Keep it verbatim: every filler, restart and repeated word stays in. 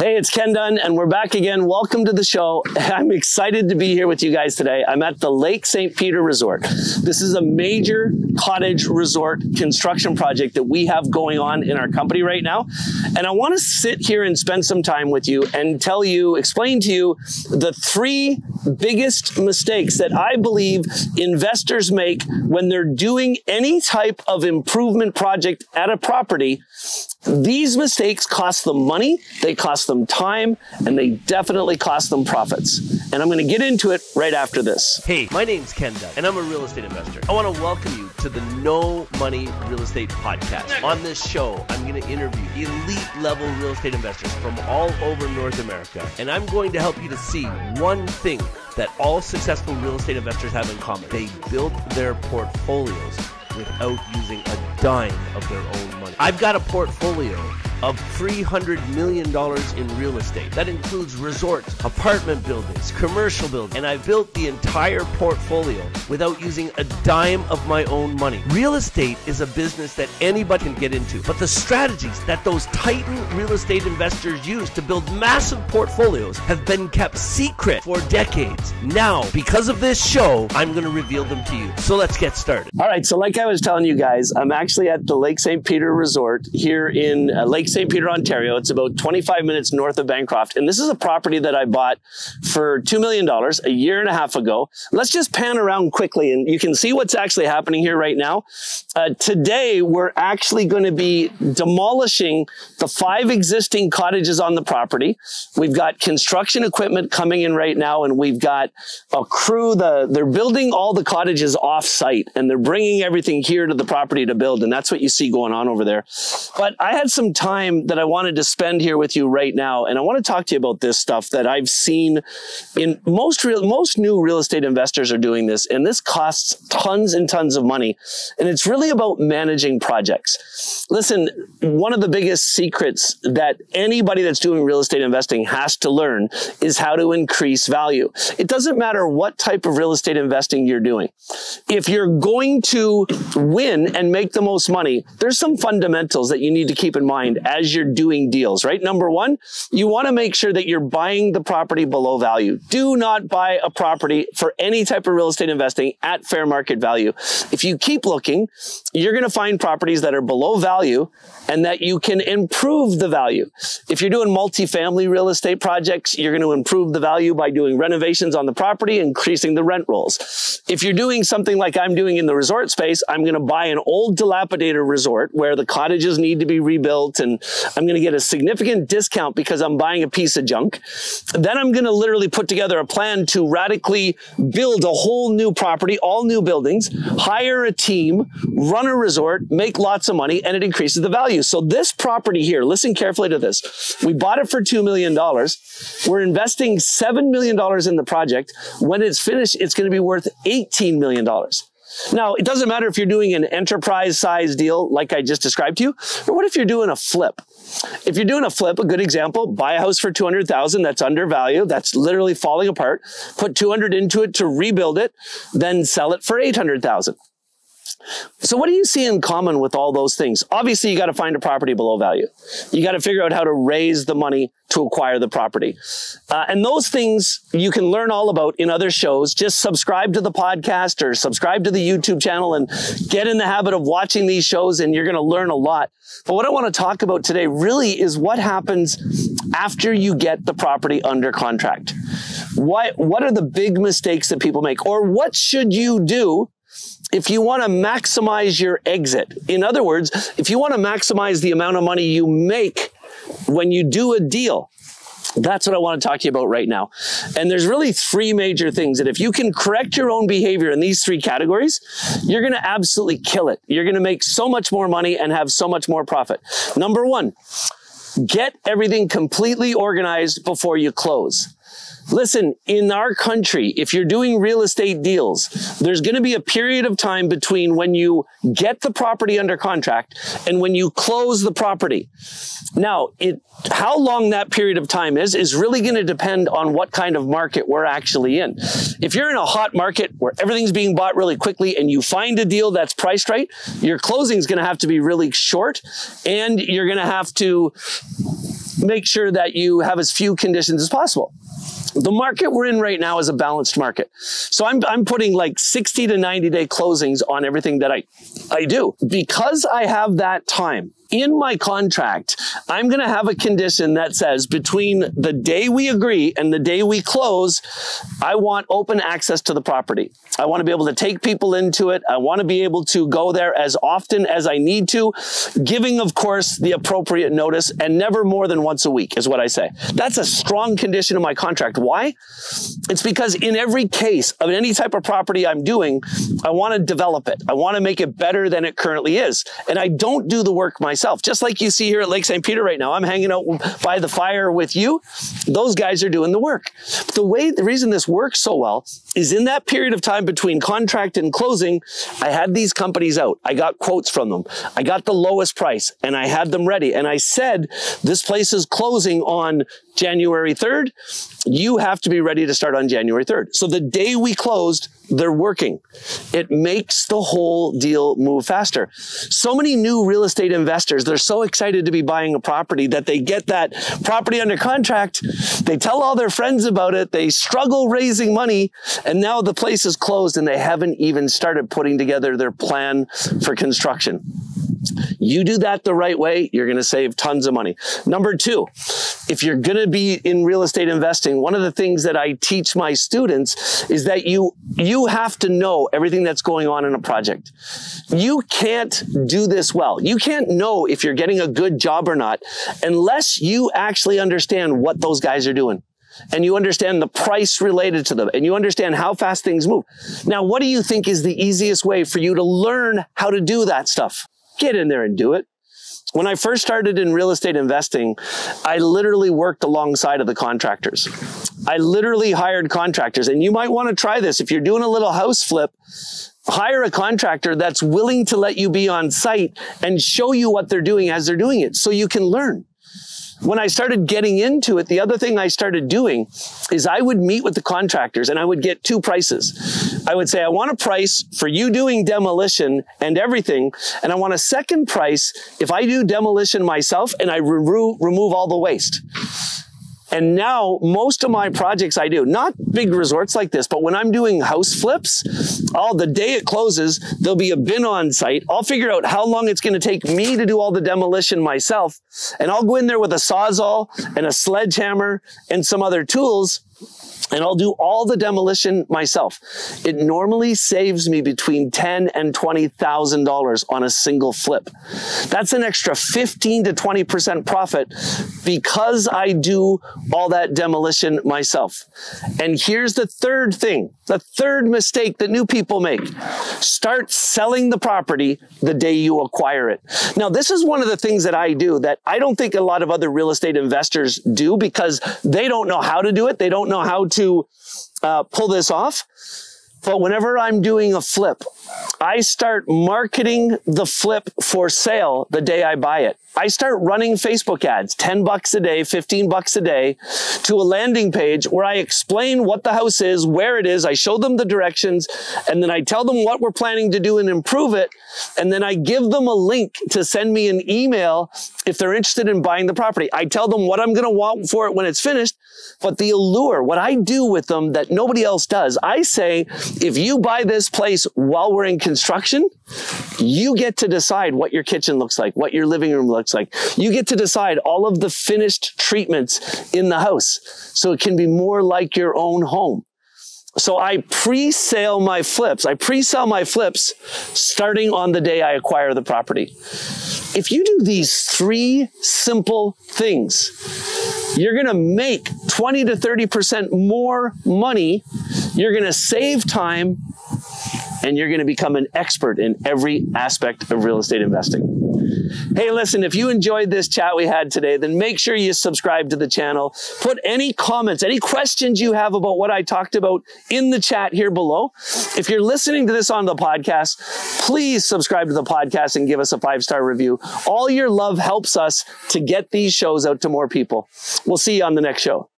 Hey, it's Ken Dunn and we're back again. Welcome to the show. I'm excited to be here with you guys today. I'm at the Lake Saint Peter Resort. This is a major cottage resort construction project that we have going on in our company right now. And I want to sit here and spend some time with you and tell you, explain to you the three biggest mistakes that I believe investors make when they're doing any type of improvement project at a property. These mistakes cost them money, they cost them time, and they definitely cost them profits. And I'm going to get into it right after this. Hey, my name's Ken Dunn, and I'm a real estate investor. I want to welcome you to the No Money Real Estate Podcast. On this show, I'm going to interview elite-level real estate investors from all over North America, and I'm going to help you to see one thing that all successful real estate investors have in common. They built their portfolios without using a dime of their own money. I've got a portfolio of three hundred million dollars in real estate. That includes resorts, apartment buildings, commercial buildings, and I built the entire portfolio without using a dime of my own money. Real estate is a business that anybody can get into, but the strategies that those titan real estate investors use to build massive portfolios have been kept secret for decades. Now, because of this show, I'm gonna reveal them to you. So let's get started. All right, so like I was telling you guys, I'm actually at the Lake Saint Peter Resort here in uh, Lake Saint Peter, Ontario. It's about twenty-five minutes north of Bancroft. And this is a property that I bought for two million dollars a year and a half ago. Let's just pan around quickly and you can see what's actually happening here right now. Uh, today, we're actually going to be demolishing the five existing cottages on the property. We've got construction equipment coming in right now and we've got a crew. The, they're building all the cottages off site and they're bringing everything here to the property to build. And that's what you see going on over there. But I had some time that I wanted to spend here with you right now. And I want to talk to you about this stuff that I've seen in most real, most new real estate investors are doing this. And this costs tons and tons of money. And it's really about managing projects. Listen, one of the biggest secrets that anybody that's doing real estate investing has to learn is how to increase value. It doesn't matter what type of real estate investing you're doing. If you're going to win and make the most money, there's some fundamentals that you need to keep in mind as you're doing deals, right? Number one, you want to make sure that you're buying the property below value. Do not buy a property for any type of real estate investing at fair market value. If you keep looking, you're going to find properties that are below value and that you can improve the value. If you're doing multifamily real estate projects, you're going to improve the value by doing renovations on the property, increasing the rent rolls. If you're doing something like I'm doing in the resort space, I'm going to buy an old dilapidated resort where the cottages need to be rebuilt and I'm going to get a significant discount because I'm buying a piece of junk. Then I'm going to literally put together a plan to radically build a whole new property, all new buildings, hire a team, run a resort, make lots of money, and it increases the value. So this property here, listen carefully to this. We bought it for two million dollars. We're investing seven million dollars in the project. When it's finished, it's going to be worth eighteen million dollars. Now, it doesn't matter if you're doing an enterprise size deal like I just described to you, or what if you're doing a flip? If you're doing a flip, a good example, buy a house for two hundred thousand dollars, that's undervalued, that's literally falling apart, put two hundred thousand dollars into it to rebuild it, then sell it for eight hundred thousand dollars. So what do you see in common with all those things? Obviously, you got to find a property below value. You got to figure out how to raise the money to acquire the property. Uh, and those things you can learn all about in other shows. Just subscribe to the podcast or subscribe to the YouTube channel and get in the habit of watching these shows and you're going to learn a lot. But what I want to talk about today really is what happens after you get the property under contract. What, what are the big mistakes that people make? Or what should you do if you want to maximize your exit? In other words, if you want to maximize the amount of money you make when you do a deal, that's what I want to talk to you about right now. And there's really three major things that if you can correct your own behavior in these three categories, you're going to absolutely kill it. You're going to make so much more money and have so much more profit. Number one, get everything completely organized before you close. Listen, in our country, if you're doing real estate deals, there's going to be a period of time between when you get the property under contract and when you close the property. Now, it, how long that period of time is, is really going to depend on what kind of market we're actually in. If you're in a hot market where everything's being bought really quickly and you find a deal that's priced right, your closing is going to have to be really short and you're going to have to make sure that you have as few conditions as possible. The market we're in right now is a balanced market. So I'm, I'm putting like sixty to ninety day closings on everything that I, I do. Because I have that time in my contract, I'm going to have a condition that says between the day we agree and the day we close, I want open access to the property. I want to be able to take people into it. I want to be able to go there as often as I need to, giving, of course, the appropriate notice, and never more than once a week is what I say. That's a strong condition in my contract. Why? It's because in every case of any type of property I'm doing, I want to develop it. I want to make it better than it currently is. And I don't do the work myself. Just like you see here at Lake Saint Peter right now, I'm hanging out by the fire with you. Those guys are doing the work. But the way, the reason this works so well is in that period of time between contract and closing, I had these companies out. I got quotes from them. I got the lowest price and I had them ready. And I said, this place is closing on January third. You have to be ready to start on January third. So the day we closed, they're working. It makes the whole deal move faster. So many new real estate investors, they're so excited to be buying a property that they get that property under contract. They tell all their friends about it. They struggle raising money. And now the place is closed and they haven't even started putting together their plan for construction. You do that the right way, you're going to save tons of money. Number two, if you're going to be in real estate investing, one of the things that I teach my students is that you, you have to know everything that's going on in a project. You can't do this well. You can't know if you're getting a good job or not unless you actually understand what those guys are doing. And you understand the price related to them, and you understand how fast things move. Now, what do you think is the easiest way for you to learn how to do that stuff? Get in there and do it. When I first started in real estate investing, I literally worked alongside of the contractors. I literally hired contractors, and you might want to try this. If you're doing a little house flip, hire a contractor that's willing to let you be on site and show you what they're doing as they're doing it so you can learn. When I started getting into it, the other thing I started doing is I would meet with the contractors and I would get two prices. I would say, I want a price for you doing demolition and everything. And I want a second price if I do demolition myself and I re- remove all the waste. And now most of my projects I do, not big resorts like this, but when I'm doing house flips, all the day it closes, there'll be a bin on site. I'll figure out how long it's going to take me to do all the demolition myself. And I'll go in there with a Sawzall and a sledgehammer and some other tools. And I'll do all the demolition myself. It normally saves me between ten thousand and twenty thousand dollars on a single flip. That's an extra fifteen to twenty percent profit because I do all that demolition myself. And here's the third thing, the third mistake that new people make. Start selling the property the day you acquire it. Now, this is one of the things that I do that I don't think a lot of other real estate investors do because they don't know how to do it. They don't know how to to uh, pull this off. But whenever I'm doing a flip, I start marketing the flip for sale the day I buy it. I start running Facebook ads, ten bucks a day, fifteen bucks a day, to a landing page where I explain what the house is, where it is. I show them the directions, and then I tell them what we're planning to do and improve it. And then I give them a link to send me an email if they're interested in buying the property. I tell them what I'm going to want for it when it's finished. But the allure, what I do with them that nobody else does, I say, if you buy this place while we're in construction, you get to decide what your kitchen looks like, what your living room looks like. You get to decide all of the finished treatments in the house so it can be more like your own home. So I pre-sale my flips. I pre-sell my flips starting on the day I acquire the property. If you do these three simple things, you're going to make twenty to thirty percent more money. You're going to save time, and you're going to become an expert in every aspect of real estate investing. Hey, listen, if you enjoyed this chat we had today, then make sure you subscribe to the channel. Put any comments, any questions you have about what I talked about in the chat here below. If you're listening to this on the podcast, please subscribe to the podcast and give us a five-star review. All your love helps us to get these shows out to more people. We'll see you on the next show.